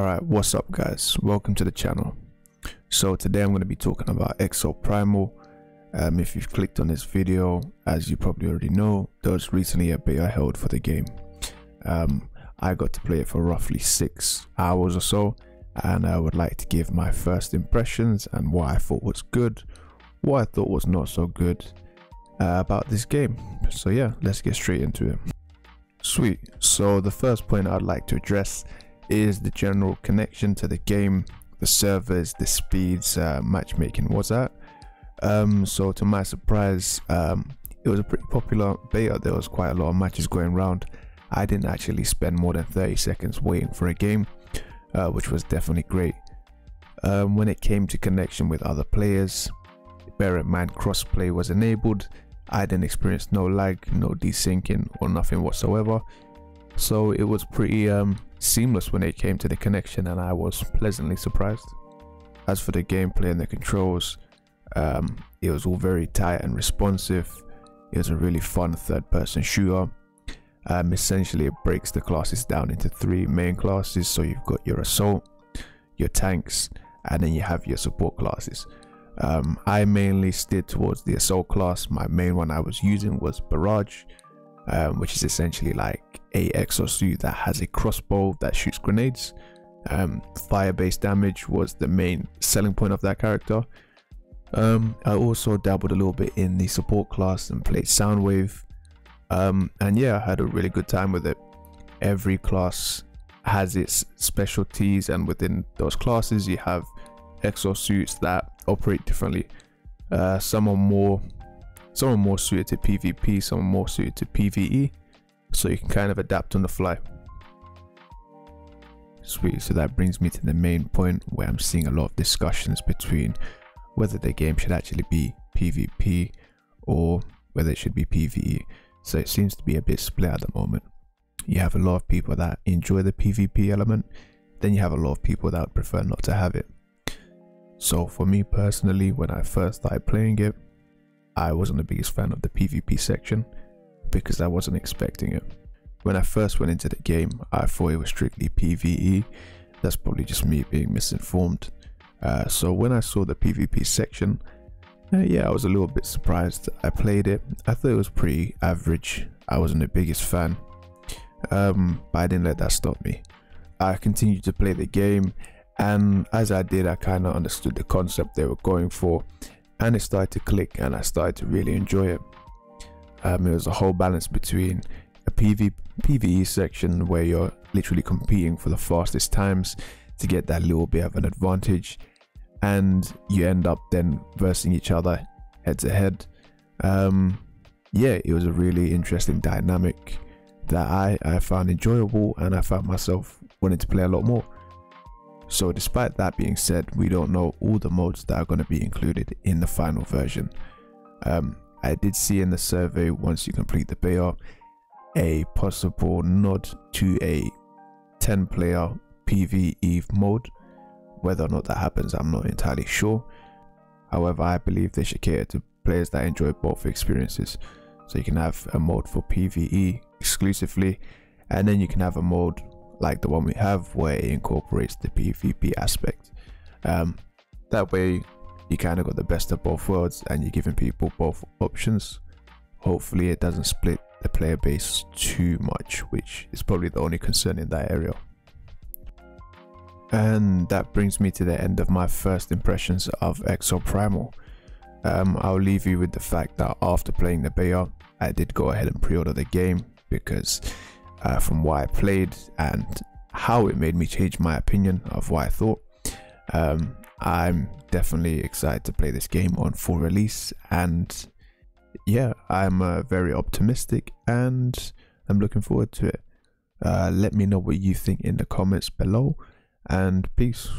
Alright, what's up guys, welcome to the channel. So today I'm going to be talking about Exoprimal. If you've clicked on this video, as you probably already know, there was recently a beta held for the game. I got to play it for roughly 6 hours or so, and I would like to give my first impressions and what I thought was good, what I thought was not so good about this game. So yeah, let's get straight into it. Sweet, so the first point I'd like to address is the general connection to the game, the servers, the speeds, matchmaking, what's that. So to my surprise, it was a pretty popular beta. There was quite a lot of matches going around. I didn't actually spend more than 30 seconds waiting for a game, which was definitely great. When it came to connection with other players, bear in mind crossplay was enabled. I didn't experience no lag, no desyncing or nothing whatsoever. So it was pretty seamless when it came to the connection, and I was pleasantly surprised. As for the gameplay and the controls, it was all very tight and responsive. It was a really fun third-person shooter. Essentially, it breaks the classes down into 3 main classes. So you've got your assault, your tanks, and then you have your support classes. I mainly steered towards the assault class. My main one I was using was Barrage, which is essentially like a exosuit that has a crossbow that shoots grenades. Fire-based damage was the main selling point of that character. I also dabbled a little bit in the support class and played Soundwave. And yeah, I had a really good time with it. Every class has its specialties, and within those classes you have exosuits that operate differently. Some are more suited to PvP, some are more suited to PvE, so you can kind of adapt on the fly. Sweet, so that brings me to the main point where I'm seeing a lot of discussions between whether the game should actually be PvP or whether it should be PvE. So it seems to be a bit split at the moment. You have a lot of people that enjoy the PvP element, then you have a lot of people that would prefer not to have it. So for me personally, when I first started playing it, I wasn't the biggest fan of the PvP section, because I wasn't expecting it. When I first went into the game, I thought it was strictly PvE. That's probably just me being misinformed. So when I saw the PvP section, yeah, I was a little bit surprised. I played it, I thought it was pretty average. I wasn't the biggest fan, but I didn't let that stop me. I continued to play the game, and as I did, I kind of understood the concept they were going for, and it started to click, and I started to really enjoy it. It was a whole balance between a PvE section where you're literally competing for the fastest times to get that little bit of an advantage, and you end up then versing each other head to head. Yeah, it was a really interesting dynamic that I found enjoyable, and I found myself wanting to play a lot more. So despite that being said, we don't know all the modes that are going to be included in the final version. I did see in the survey, once you complete the beta, a possible nod to a 10-player PvE mode. Whether or not that happens, I'm not entirely sure. However, I believe they should cater to players that enjoy both experiences. So you can have a mode for PvE exclusively, and then you can have a mode like the one we have where it incorporates the PvP aspect. That way, you kind of got the best of both worlds, and you're giving people both options. Hopefully it doesn't split the player base too much, which is probably the only concern in that area. And that brings me to the end of my first impressions of Exoprimal. I'll leave you with the fact that after playing the beta, I did go ahead and pre-order the game, because from what I played and how it made me change my opinion of what I thought, I'm definitely excited to play this game on full release. And yeah, I'm very optimistic, and I'm looking forward to it. Let me know what you think in the comments below, and peace.